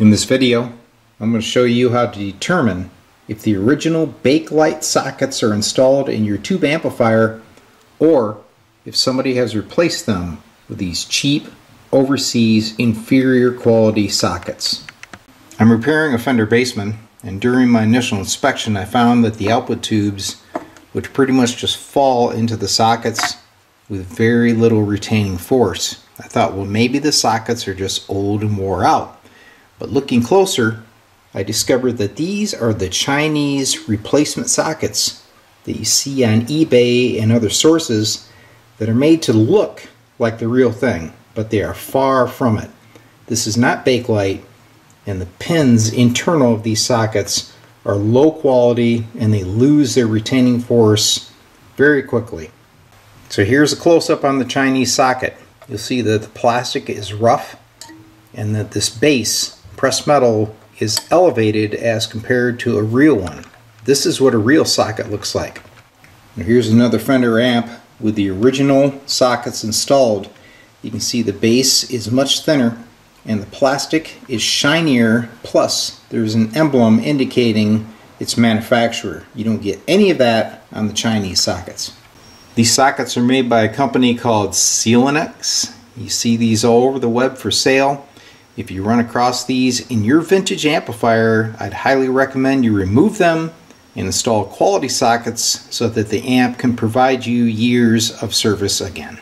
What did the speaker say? In this video, I'm going to show you how to determine if the original Bakelite sockets are installed in your tube amplifier or if somebody has replaced them with these cheap, overseas, inferior quality sockets. I'm repairing a Fender Bassman, and during my initial inspection I found that the output tubes would pretty much just fall into the sockets with very little retaining force. I thought, well, maybe the sockets are just old and wore out. But looking closer, I discovered that these are the Chinese replacement sockets that you see on eBay and other sources that are made to look like the real thing, but they are far from it. This is not Bakelite, and the pins internal of these sockets are low quality and they lose their retaining force very quickly. So here's a close-up on the Chinese socket. You'll see that the plastic is rough and that this base pressed metal is elevated as compared to a real one. This is what a real socket looks like. Now here's another Fender amp with the original sockets installed. You can see the base is much thinner and the plastic is shinier, plus there's an emblem indicating its manufacturer. You don't get any of that on the Chinese sockets. These sockets are made by a company called Sealinx. You see these all over the web for sale. If you run across these in your vintage amplifier, I'd highly recommend you remove them and install quality sockets so that the amp can provide you years of service again.